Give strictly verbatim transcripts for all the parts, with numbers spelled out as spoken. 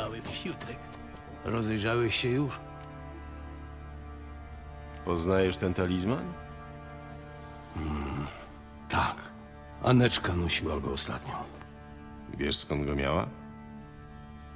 mały fiutek. Rozejrzałeś się już? Poznajesz ten talizman? Hmm, tak. Aneczka nosiła go ostatnio. Wiesz, skąd go miała?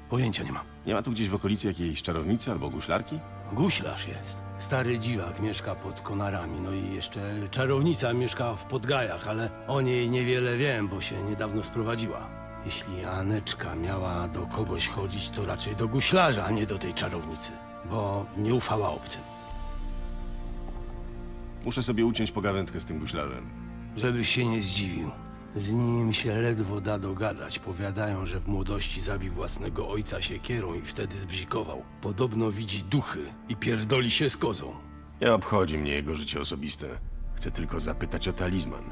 Pojęcia nie mam. Nie ma tu gdzieś w okolicy jakiejś czarownicy albo guślarki? Guślarz jest. Stary dziwak mieszka pod Konarami, no i jeszcze czarownica mieszka w Podgajach, ale o niej niewiele wiem, bo się niedawno sprowadziła. Jeśli Aneczka miała do kogoś chodzić, to raczej do guślarza, a nie do tej czarownicy, bo nie ufała obcym. Muszę sobie uciąć pogawędkę z tym guślarzem. Żebyś się nie zdziwił. Z nim się ledwo da dogadać. Powiadają, że w młodości zabił własnego ojca siekierą i wtedy zbzikował. Podobno widzi duchy i pierdoli się z kozą. Nie obchodzi mnie jego życie osobiste. Chcę tylko zapytać o talizman.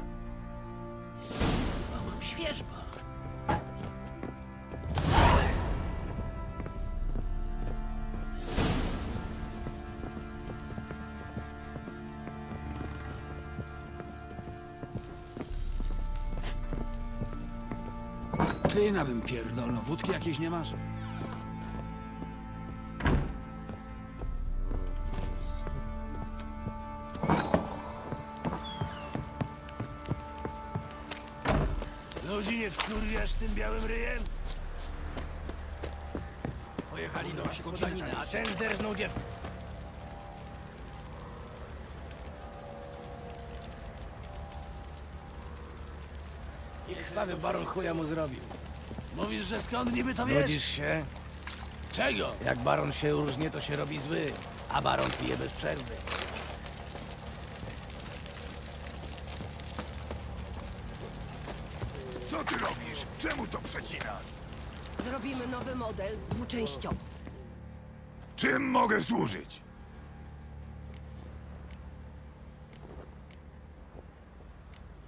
A mam świeżba. Klejna bym pierdolno, wódki jakiejś nie masz? Ludzi nie wkurwiasz tym białym ryjem? Pojechali do Szkodaniny, a ten zdernął dziewkę. I chwały baron chuja mu zrobił. Mówisz, że skąd niby to wiesz? Rodzisz się? Czego? Jak baron się różnie, to się robi zły, a baron pije bez przerwy. Co ty robisz? Czemu to przecinasz? Zrobimy nowy model, dwuczęściowy. Czym mogę służyć?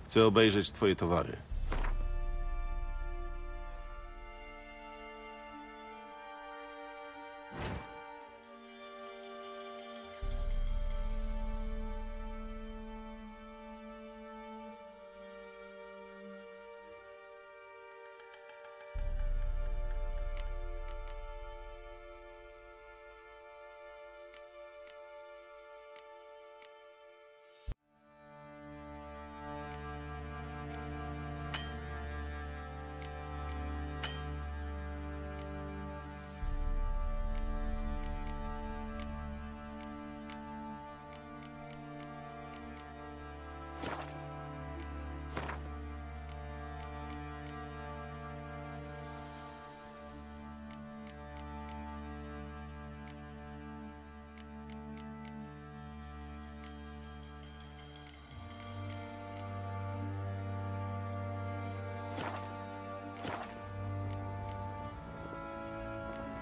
Chcę obejrzeć twoje towary.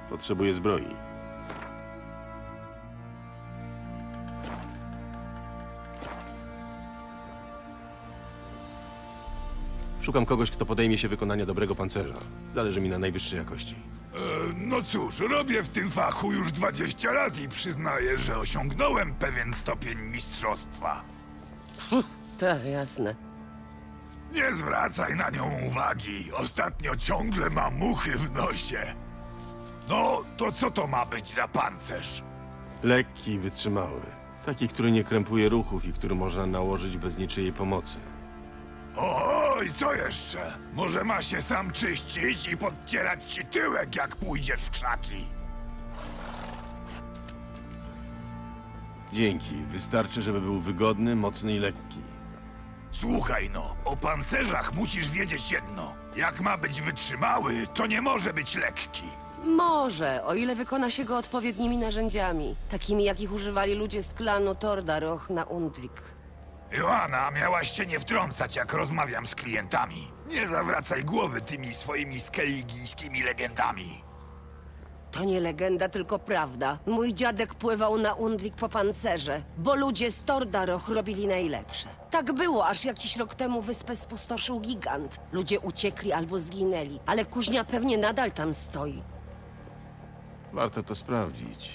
Potrzebuję zbroi. Szukam kogoś, kto podejmie się wykonania dobrego pancerza. Zależy mi na najwyższej jakości. E, no cóż, robię w tym fachu już dwadzieścia lat i przyznaję, że osiągnąłem pewien stopień mistrzostwa. Tak, jasne. Nie zwracaj na nią uwagi. Ostatnio ciągle ma muchy w nosie. No, to co to ma być za pancerz? Lekki i wytrzymały. Taki, który nie krępuje ruchów i który można nałożyć bez niczyjej pomocy. O, i co jeszcze? Może ma się sam czyścić i podcierać ci tyłek, jak pójdziesz w krzaki. Dzięki. Wystarczy, żeby był wygodny, mocny i lekki. Słuchaj no, o pancerzach musisz wiedzieć jedno. Jak ma być wytrzymały, to nie może być lekki. Może, o ile wykona się go odpowiednimi narzędziami. Takimi, jakich używali ludzie z klanu Tordaroch na Undvik. Joanna, miałaś się nie wtrącać, jak rozmawiam z klientami. Nie zawracaj głowy tymi swoimi skelligijskimi legendami. To nie legenda, tylko prawda. Mój dziadek pływał na Undvik po pancerze, bo ludzie z Tordaroch robili najlepsze. Tak było, aż jakiś rok temu wyspę spustoszył gigant. Ludzie uciekli albo zginęli, ale kuźnia pewnie nadal tam stoi. Warto to sprawdzić.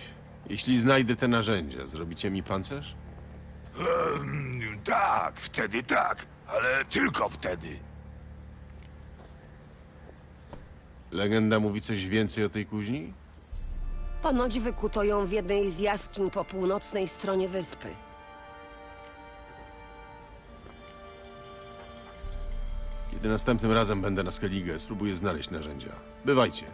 Jeśli znajdę te narzędzia, zrobicie mi pancerz? Um, tak, wtedy tak, ale tylko wtedy. Legenda mówi coś więcej o tej kuźni? Ponoć wykuto ją w jednej z jaskiń po północnej stronie wyspy. Kiedy następnym razem będę na Skellige, spróbuję znaleźć narzędzia. Bywajcie.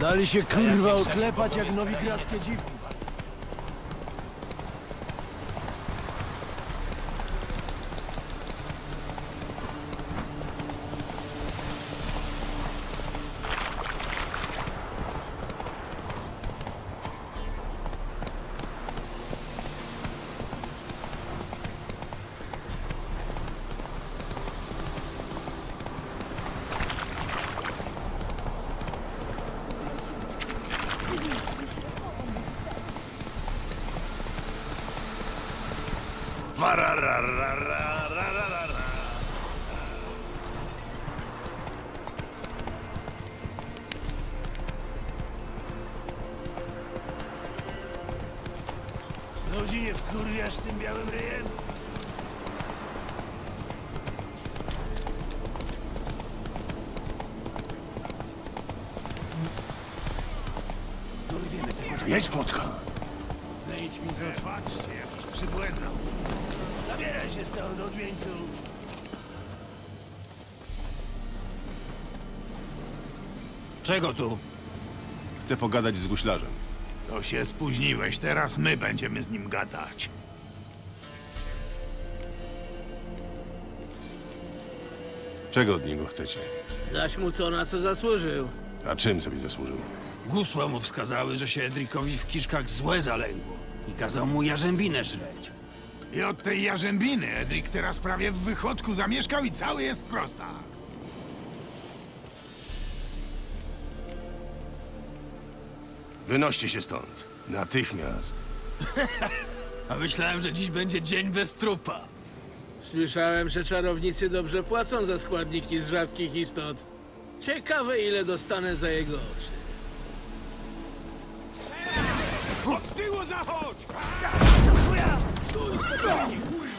Dali się kurwa oklepać jak nowigradzkie dziwki. Ludzi nie wkurwiasz tym białym ryjem? Jedź, płotka! Zejdź mi ze... Patrzcie, jakiś przybłędał. Zabieraj się stąd, odmieńcu! Czego tu? Chcę pogadać z guślarzem. To się spóźniłeś, teraz my będziemy z nim gadać. Czego od niego chcecie? Dać mu to, na co zasłużył. A czym sobie zasłużył? Gusła mu wskazały, że się Edrikowi w kiszkach złe zalęgło i kazał mu jarzębinę żreć. I od tej jarzębiny Edrik teraz prawie w wychodku zamieszkał i cały jest prosta. Wynoście się stąd. Natychmiast. A myślałem, że dziś będzie dzień bez trupa. Słyszałem, że czarownicy dobrze płacą za składniki z rzadkich istot. Ciekawe, ile dostanę za jego oczy. Od tyłu zachodź! Stój spokojnie, kurwa!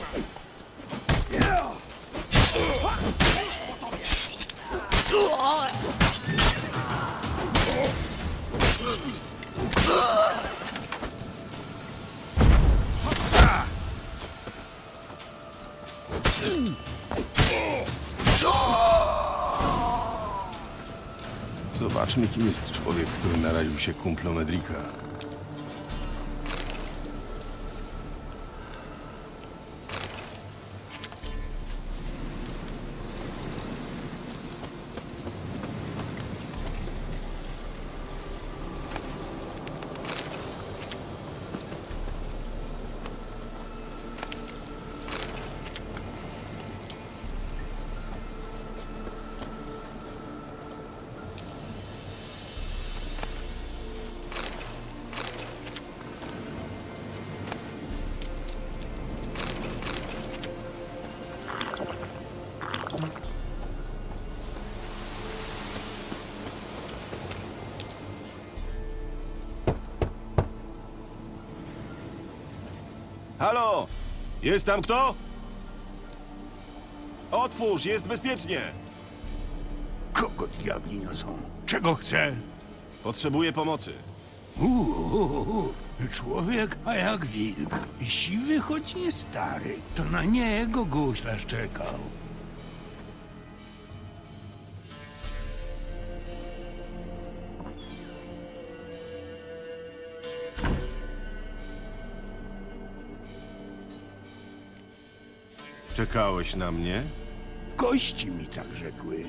Zobaczmy, kim jest człowiek, który naraził się kumplom Edrika. Halo! Jest tam kto? Otwórz, jest bezpiecznie! Kogo diabli niosą? Czego chce? Potrzebuję pomocy. Uuu, uu, uu. Człowiek, a jak wilk. Siwy, choć nie stary. To na niego guślarz czekał. Czekałeś na mnie? Kości mi tak rzekły.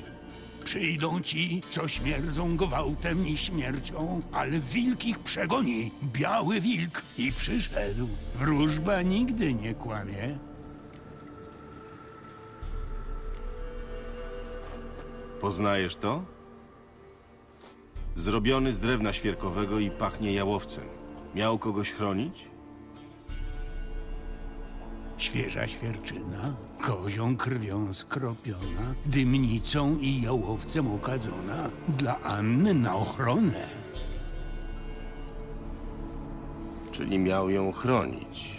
Przyjdą ci, co śmierdzą gwałtem i śmiercią, ale wilk ich przegoni, biały wilk, i przyszedł. Wróżba nigdy nie kłamie. Poznajesz to? Zrobiony z drewna świerkowego i pachnie jałowcem. Miał kogoś chronić? Świeża świerczyna, kozią krwią skropiona, dymnicą i jałowcem okadzona, dla Anny na ochronę. Czyli miał ją chronić.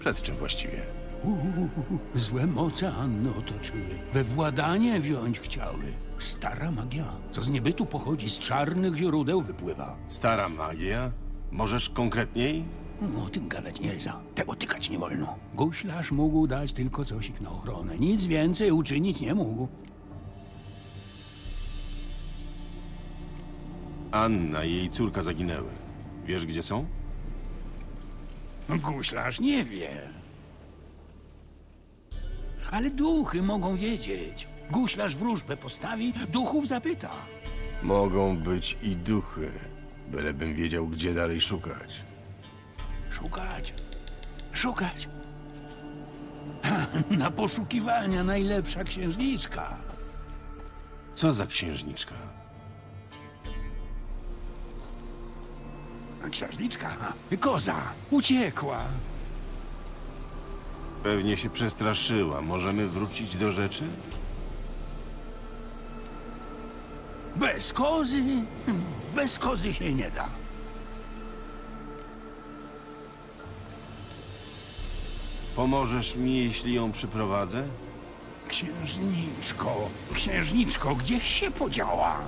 Przed czym właściwie? Uuu, złe moce Anny otoczyły, we władanie wziąć chciały. Stara magia, co z niebytu pochodzi, z czarnych źródeł wypływa. Stara magia? Możesz konkretniej? No, o tym gadać nie za. Tego tykać nie wolno. Guślarz mógł dać tylko coś na ochronę. Nic więcej uczynić nie mógł. Anna i jej córka zaginęły. Wiesz, gdzie są? Guślarz nie wie. Ale duchy mogą wiedzieć. Guślarz wróżbę postawi, duchów zapyta. Mogą być i duchy. Bylebym wiedział, gdzie dalej szukać. Szukać, szukać. Na poszukiwania najlepsza księżniczka. Co za księżniczka? Księżniczka? Koza. Uciekła. Pewnie się przestraszyła. Możemy wrócić do rzeczy? Bez kozy? Bez kozy się nie da. Pomożesz mi, jeśli ją przyprowadzę? Księżniczko, księżniczko, gdzieś się podziała?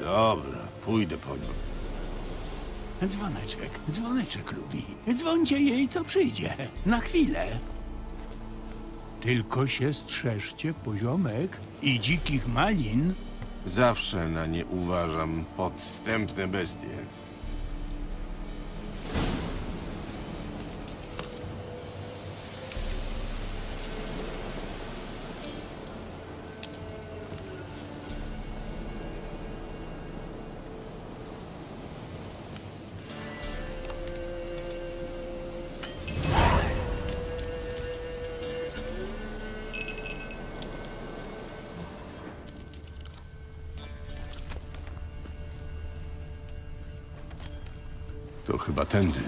Dobra, pójdę po nią. Dzwoneczek, dzwoneczek lubi. Dzwońcie jej, to przyjdzie. Na chwilę. Tylko się strzeżcie poziomek i dzikich malin. Zawsze na nie uważam podstępne bestie. To chyba tędy.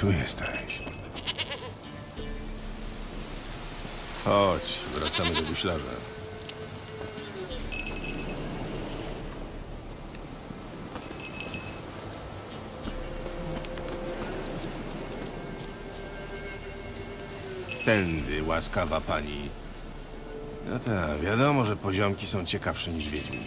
Tu jesteś. Chodź, wracamy do guślarza. Tędy, łaskawa pani. No tak, wiadomo, że poziomki są ciekawsze niż wiedźmi.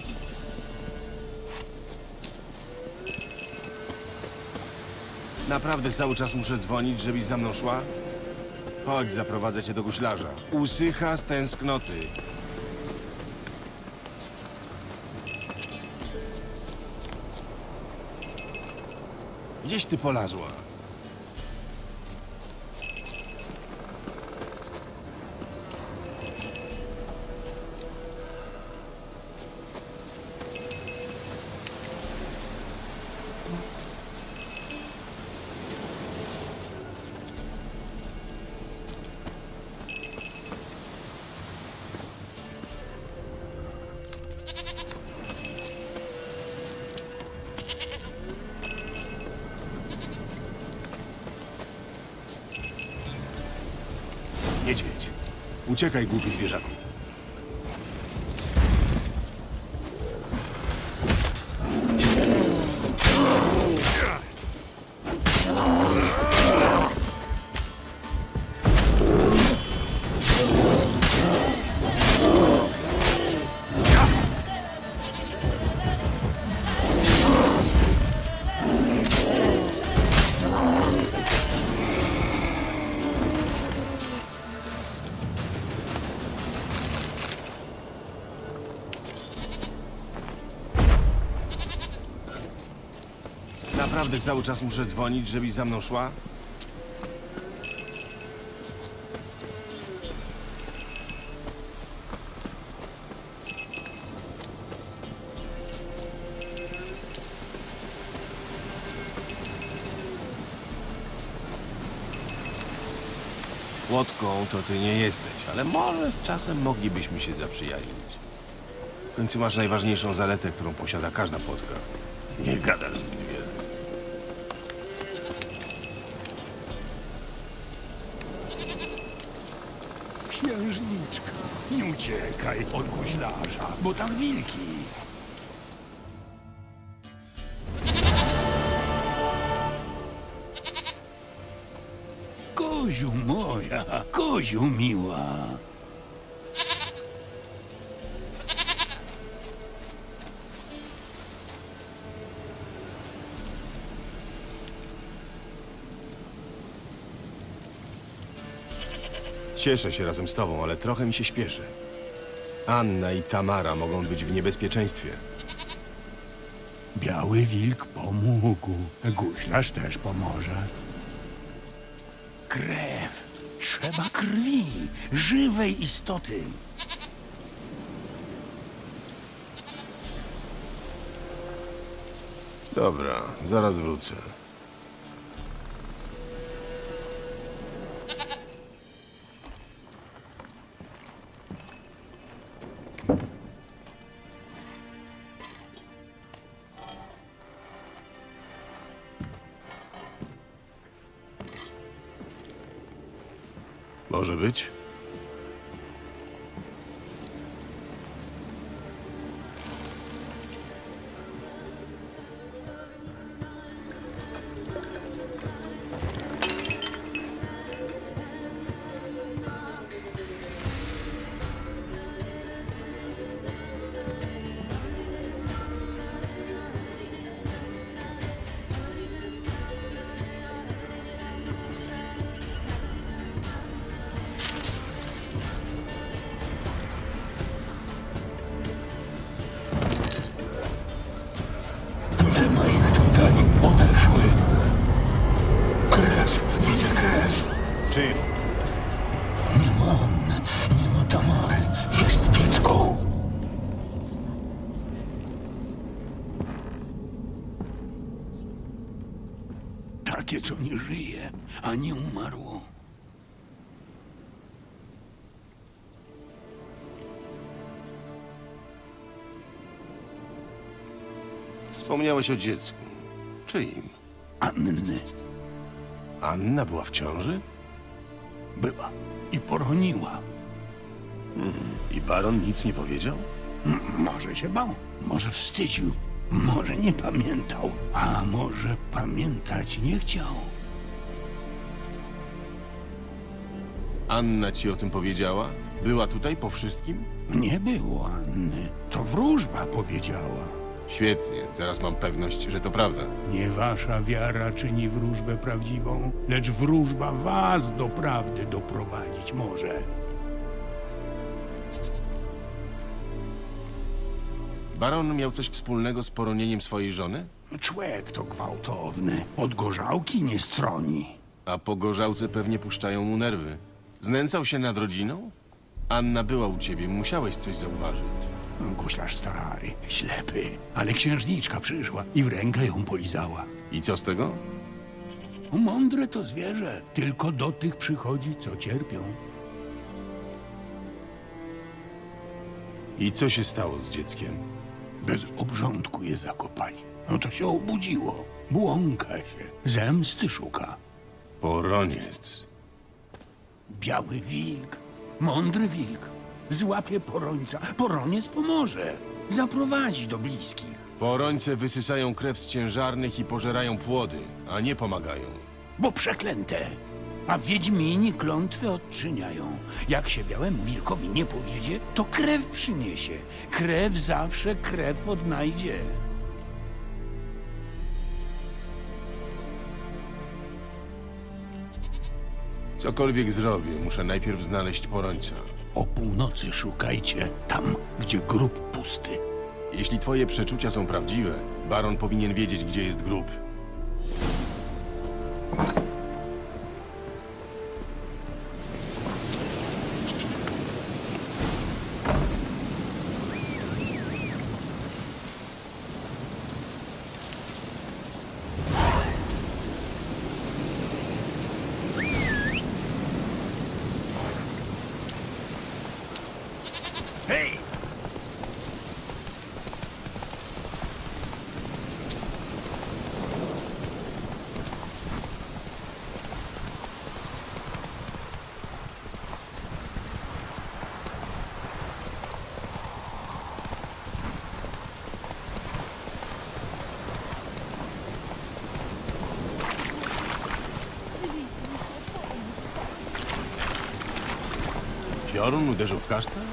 Naprawdę cały czas muszę dzwonić, żebyś za mną szła? Chodź, zaprowadzę cię do guślarza. Usycha z tęsknoty. Gdzieś ty polazła? Niedźwiedź. Uciekaj, głupi zwierzaku. Naprawdę cały czas muszę dzwonić, żebyś za mną szła? Łotką to ty nie jesteś, ale może z czasem moglibyśmy się zaprzyjaźnić. W końcu masz najważniejszą zaletę, którą posiada każda płotka. Nie gadasz zbyt wiele. Księżniczka, nie uciekaj od guślarza, bo tam wilki. Koziu moja, koziu miła. Cieszę się razem z tobą, ale trochę mi się śpieszy. Anna i Tamara mogą być w niebezpieczeństwie. Biały wilk pomógł. Guślarz też pomoże. Krew. Trzeba krwi. Żywej istoty. Dobra, zaraz wrócę. Może być? Takie, co nie żyje, a nie umarło. Wspomniałeś o dziecku. Czyim? Anny. Anna była w ciąży? Była. I poroniła. Mm. I baron nic nie powiedział? M może się bał, może wstydził. Może nie pamiętał, a może pamiętać nie chciał. Anna ci o tym powiedziała? Była tutaj po wszystkim? Nie było Anny. To wróżba powiedziała. Świetnie. Teraz mam pewność, że to prawda. Nie wasza wiara czyni wróżbę prawdziwą, lecz wróżba was do prawdy doprowadzić może. Baron miał coś wspólnego z poronieniem swojej żony? Człek to gwałtowny. Od gorzałki nie stroni. A po gorzałce pewnie puszczają mu nerwy. Znęcał się nad rodziną? Anna była u ciebie, musiałeś coś zauważyć. Guślarz stary, ślepy, ale księżniczka przyszła i w rękę ją polizała. I co z tego? Mądre to zwierzę. Tylko do tych przychodzi, co cierpią. I co się stało z dzieckiem? Bez obrządku je zakopali. No to się obudziło. Błąka się. Zemsty szuka. Poroniec. Biały wilk, mądry wilk. Złapie porońca, poroniec pomoże. Zaprowadzi do bliskich. Porońce wysysają krew z ciężarnych i pożerają płody, a nie pomagają. Bo przeklęte! A wiedźmini klątwy odczyniają. Jak się białemu wilkowi nie powiedzie, to krew przyniesie. Krew zawsze krew odnajdzie. Cokolwiek zrobię, muszę najpierw znaleźć porońca. O północy szukajcie, tam gdzie grób pusty. Jeśli twoje przeczucia są prawdziwe, baron powinien wiedzieć, gdzie jest grób. Piorun uderzył w kasztan?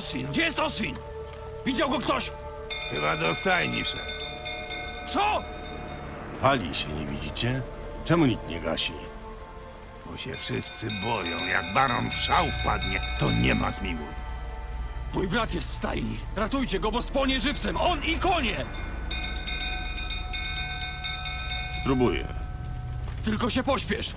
Oswin! Gdzie jest Oswin? Widział go ktoś? Chyba do stajni szedł. Co? Pali się, nie widzicie? Czemu nikt nie gasi? Bo się wszyscy boją. Jak baron w szał wpadnie, to nie ma zmiłuj. Mój brat jest w stajni. Ratujcie go, bo spłonie żywcem. On i konie! Spróbuję. Tylko się pośpiesz.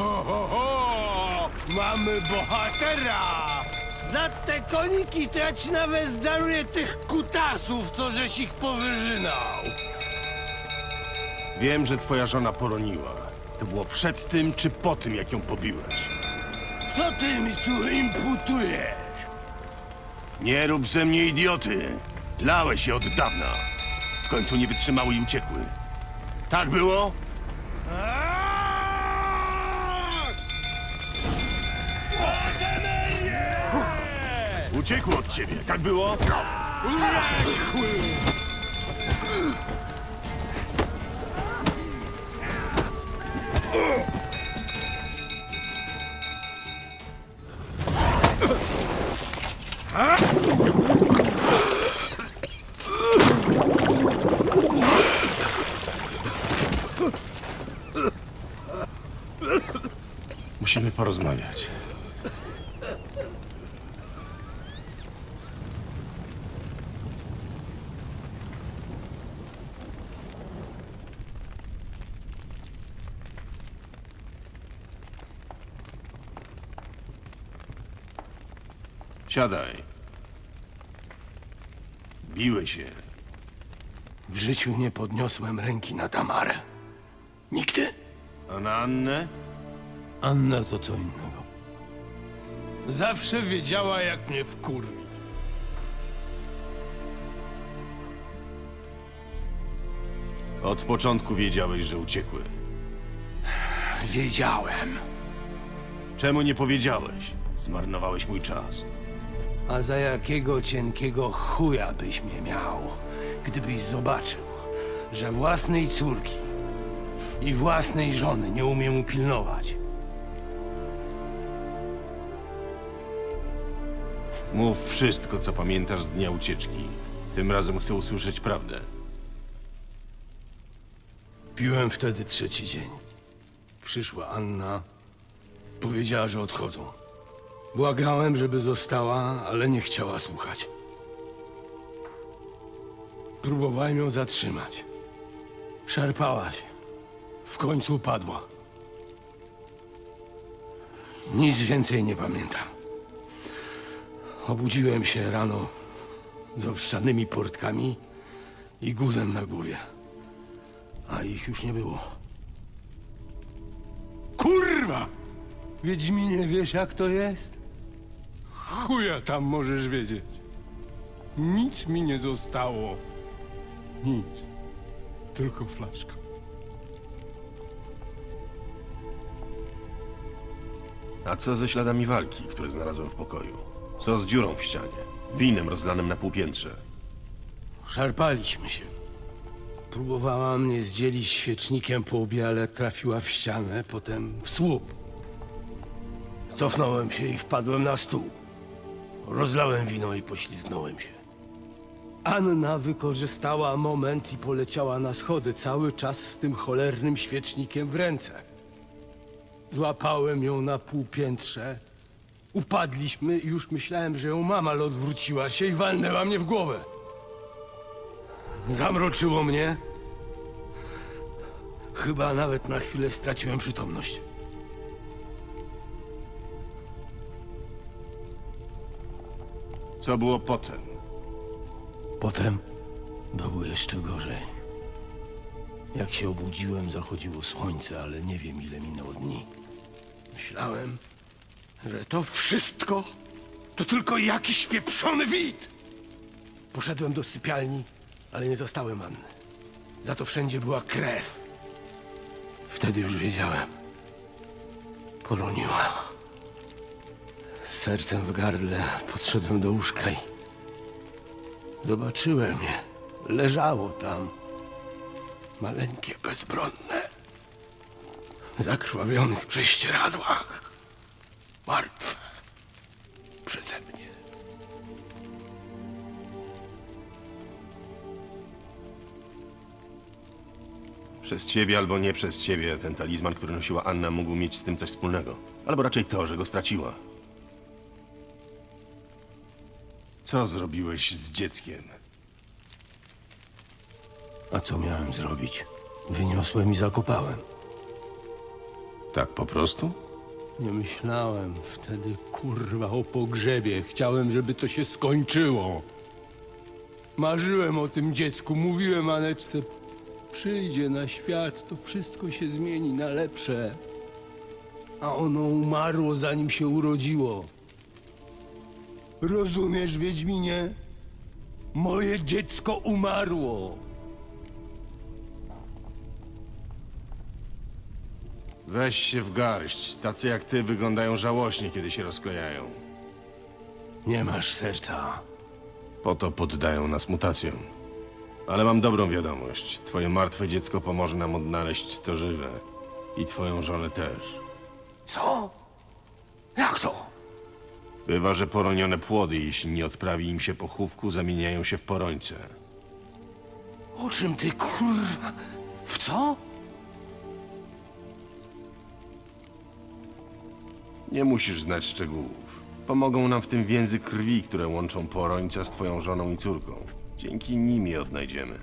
Ho, ho, ho! Mamy bohatera! Za te koniki to ja ci nawet daruję tych kutasów, co żeś ich powyżynał. Wiem, że twoja żona poroniła. To było przed tym, czy po tym, jak ją pobiłeś? Co ty mi tu imputujesz? Nie rób ze mnie idioty. Lałeś się od dawna. W końcu nie wytrzymały i uciekły. Tak było? Uciekło od ciebie, tak było? Musimy porozmawiać. Siadaj. Biły się. W życiu nie podniosłem ręki na Tamarę. Nigdy. A na Annę? Anna to co innego. Zawsze wiedziała, jak mnie wkurwić. Od początku wiedziałeś, że uciekły. Wiedziałem. Czemu nie powiedziałeś? Zmarnowałeś mój czas. A za jakiego cienkiego chuja byś mnie miał, gdybyś zobaczył, że własnej córki i własnej żony nie umiem upilnować? Mów wszystko, co pamiętasz z dnia ucieczki. Tym razem chcę usłyszeć prawdę. Piłem wtedy trzeci dzień. Przyszła Anna. Powiedziała, że odchodzą. Błagałem, żeby została, ale nie chciała słuchać. Próbowałem ją zatrzymać. Szarpała się. W końcu upadła. Nic więcej nie pamiętam. Obudziłem się rano z owszanymi portkami i guzem na głowie. A ich już nie było. Kurwa! Wiedźminie, wiesz, jak to jest? Chuja tam możesz wiedzieć. Nic mi nie zostało. Nic. Tylko flaszka. A co ze śladami walki, które znalazłem w pokoju? Co z dziurą w ścianie? Winem rozlanym na półpiętrze. Szarpaliśmy się. Próbowała mnie zdzielić świecznikiem po łbie, ale trafiła w ścianę, potem w słup. Cofnąłem się i wpadłem na stół. Rozlałem wino i poślizgnąłem się. Anna wykorzystała moment i poleciała na schody, cały czas z tym cholernym świecznikiem w ręce. Złapałem ją na półpiętrze. Upadliśmy i już myślałem, że ją mam, ale odwróciła się i walnęła mnie w głowę. Zamroczyło mnie. Chyba nawet na chwilę straciłem przytomność. Co było potem? Potem było jeszcze gorzej. Jak się obudziłem, zachodziło słońce, ale nie wiem, ile minęło dni. Myślałem, że to wszystko to tylko jakiś pieprzony wid. Poszedłem do sypialni, ale nie zastałem Anny. Za to wszędzie była krew. Wtedy już wiedziałem. Poroniła. Z sercem w gardle podszedłem do łóżka i zobaczyłem je. Leżało tam. Maleńkie, bezbronne. W zakrwawionych prześcieradłach. Martwe. Przeze mnie. Przez ciebie albo nie przez ciebie ten talizman, który nosiła Anna, mógł mieć z tym coś wspólnego. Albo raczej to, że go straciła. Co zrobiłeś z dzieckiem? A co miałem zrobić? Wyniosłem i zakopałem. Tak po prostu? Nie myślałem wtedy, kurwa, o pogrzebie. Chciałem, żeby to się skończyło. Marzyłem o tym dziecku, mówiłem Aneczce, przyjdzie na świat, to wszystko się zmieni na lepsze. A ono umarło, zanim się urodziło. Rozumiesz, Wiedźminie? Moje dziecko umarło. Weź się w garść. Tacy jak ty wyglądają żałośnie, kiedy się rozklejają. Nie masz serca. Po to poddają nas mutacjom. Ale mam dobrą wiadomość. Twoje martwe dziecko pomoże nam odnaleźć to żywe. I twoją żonę też. Co? Jak to? Bywa, że poronione płody, jeśli nie odprawi im się pochówku, zamieniają się w porońce. O czym ty, kurwa... W co? Nie musisz znać szczegółów. Pomogą nam w tym więzy krwi, które łączą porońca z twoją żoną i córką. Dzięki nim je odnajdziemy.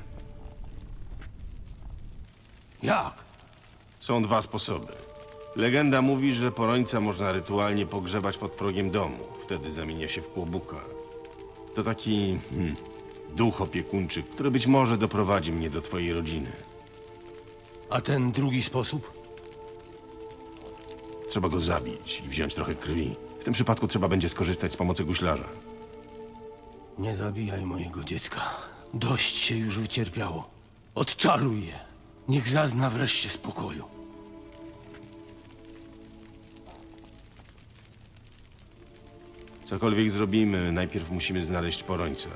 Jak? Są dwa sposoby. Legenda mówi, że porońca można rytualnie pogrzebać pod progiem domu. Wtedy zamienia się w kłobuka. To taki hmm, duch opiekuńczy, który być może doprowadzi mnie do twojej rodziny. A ten drugi sposób? Trzeba go zabić i wziąć trochę krwi. W tym przypadku trzeba będzie skorzystać z pomocy guślarza. Nie zabijaj mojego dziecka. Dość się już wycierpiało. Odczaruj je. Niech zazna wreszcie spokoju. Cokolwiek zrobimy, najpierw musimy znaleźć porońca.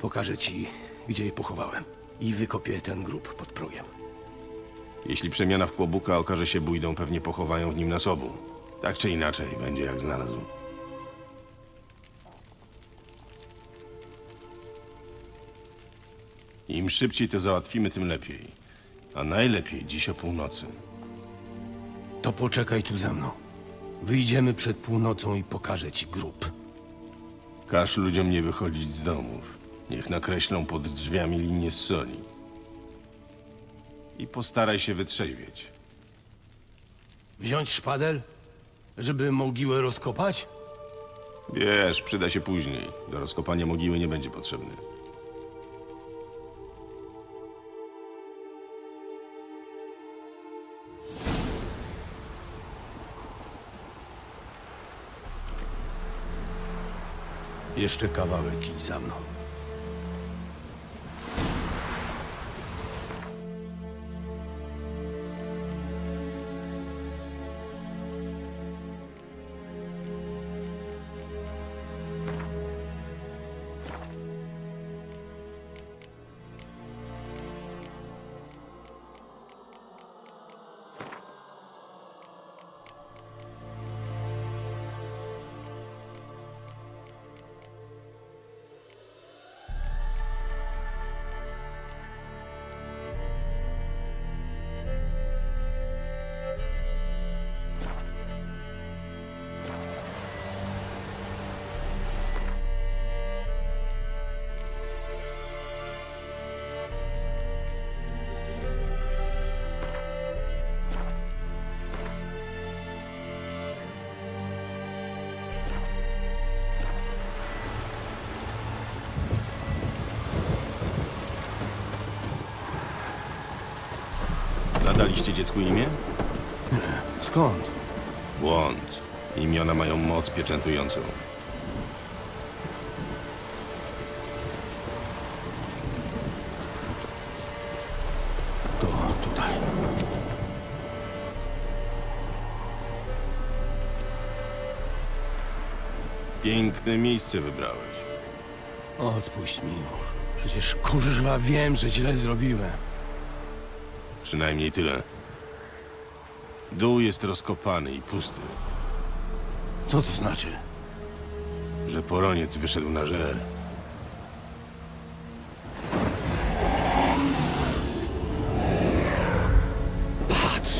Pokażę ci, gdzie je pochowałem. I wykopię ten grób pod progiem. Jeśli przemiana w kłobuka okaże się bójdą, pewnie pochowają w nim nas obu. Tak czy inaczej, będzie jak znalazł. Im szybciej to załatwimy, tym lepiej. A najlepiej dziś o północy. To poczekaj tu ze mną. Wyjdziemy przed północą i pokażę ci grób. Każ ludziom nie wychodzić z domów. Niech nakreślą pod drzwiami linię z soli. I postaraj się wytrzeźwieć. Wziąć szpadel? Żeby mogiłę rozkopać? Wiesz, przyda się później. Do rozkopania mogiły nie będzie potrzebny. Jeszcze kawałek idź za mną. Daliście dziecku imię? Nie. Skąd? Błąd. Imiona mają moc pieczętującą. To tutaj. Piękne miejsce wybrałeś. Odpuść mi już. Przecież kurwa wiem, że źle zrobiłem. Przynajmniej tyle. Dół jest rozkopany i pusty. Co to znaczy? Że poroniec wyszedł na żer. Patrz!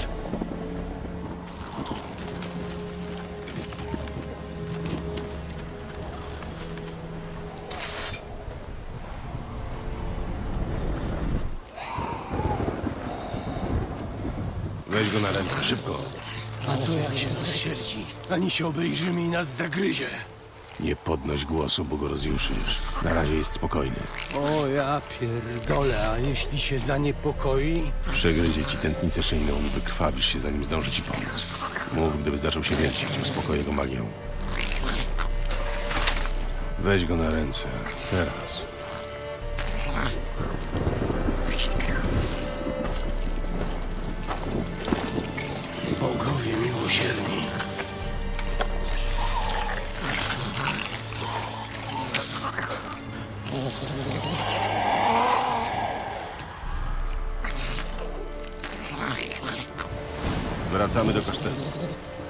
Weź go na ręce, szybko. A to jak się rozsierdzi? Ani się obejrzymy i nas zagryzie. Nie podnoś głosu, bo go rozjuszysz. Na razie jest spokojny. O ja pierdolę, a jeśli się zaniepokoi? Przegryzie ci tętnicę szyjną i wykrwawisz się, zanim zdąży ci pomóc. Mów, gdyby zaczął się wiercić, uspokoję go magią. Weź go na ręce, teraz. Bogowie miłosierni. Wracamy do kasztelu.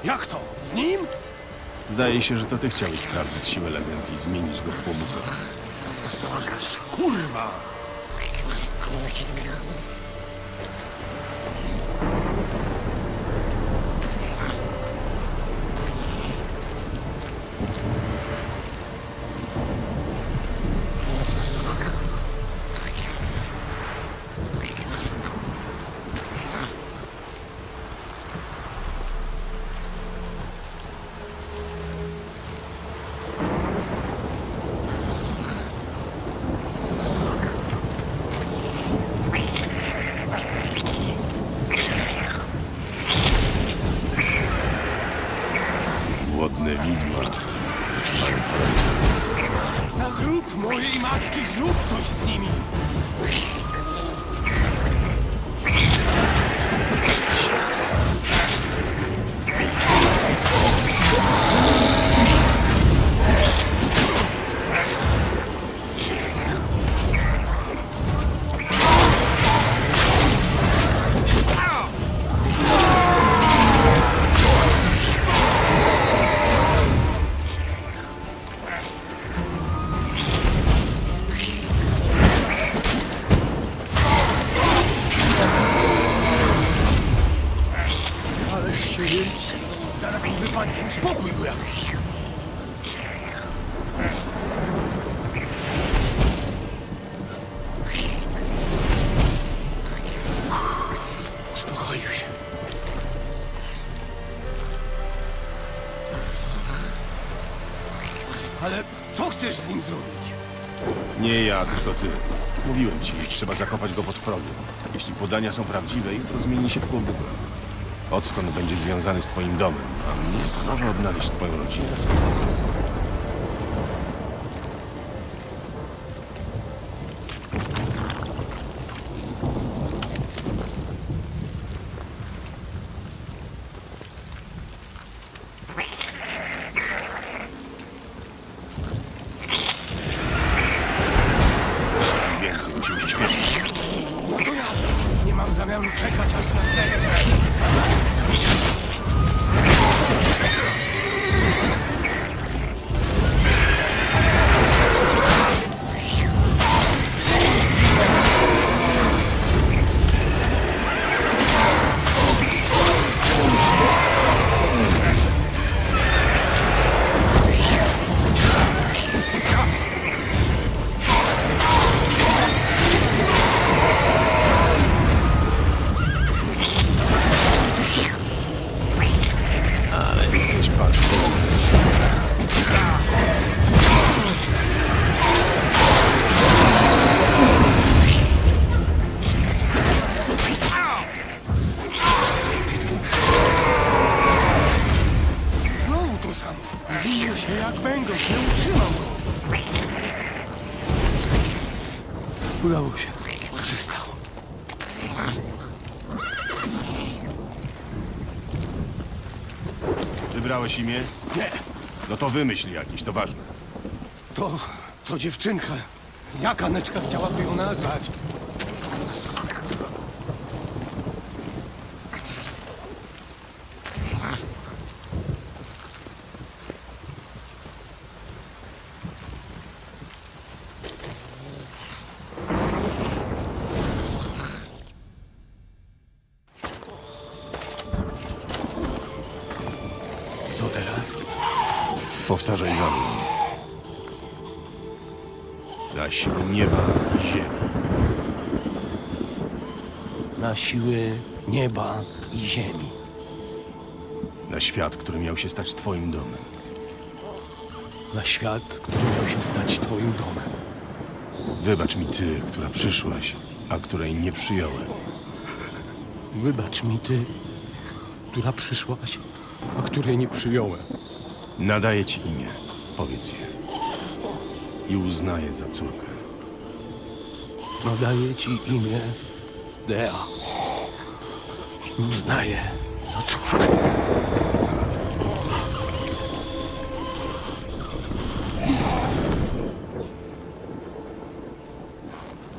Jak to? Z nim? Zdaje się, że to ty chciałeś sprawdzić siłę legend i zmienić go w kłobuka. Możesz, kurwa! Z nim zrobić? Nie ja, tylko ty. Mówiłem ci, trzeba zakopać go pod progiem. Jeśli podania są prawdziwe, jutro zmieni się w kłobuka. Odtąd będzie związany z twoim domem, a mnie pomoże odnaleźć twoją rodzinę. Wybrałeś imię? Nie. No to wymyśl jakieś, to ważne. To... to dziewczynka. Jak Aneczka chciałaby ją nazwać? Powtarzaj za mną. Na siły nieba i ziemi. Na siły nieba i ziemi. Na świat, który miał się stać twoim domem. Na świat, który miał się stać twoim domem. Wybacz mi ty, która przyszłaś, a której nie przyjąłem. Wybacz mi ty, która przyszłaś, a której nie przyjąłem. Nadaję ci imię, powiedz je. I uznaję za córkę. Nadaję ci imię Dea. I uznaję za córkę.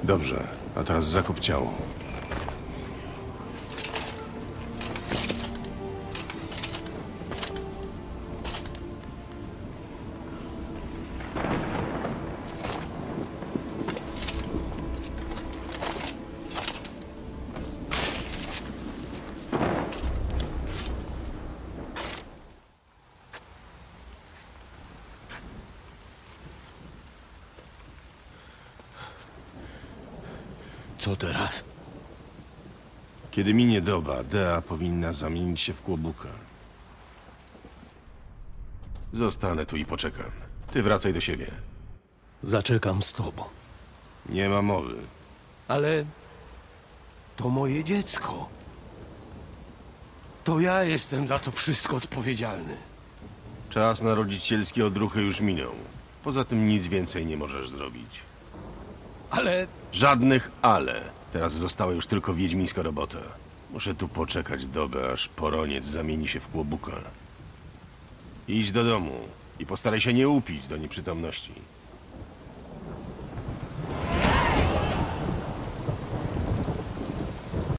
Dobrze, a teraz zakup ciało. Co teraz? Kiedy minie doba, Dea powinna zamienić się w kłobuka. Zostanę tu i poczekam. Ty wracaj do siebie. Zaczekam z tobą. Nie ma mowy. Ale... to moje dziecko. To ja jestem za to wszystko odpowiedzialny. Czas na rodzicielskie odruchy już minął. Poza tym nic więcej nie możesz zrobić. Ale... Żadnych ale. Teraz została już tylko wiedźmińska robota. Muszę tu poczekać dobę, aż poroniec zamieni się w kłobuka. Idź do domu i postaraj się nie upić do nieprzytomności.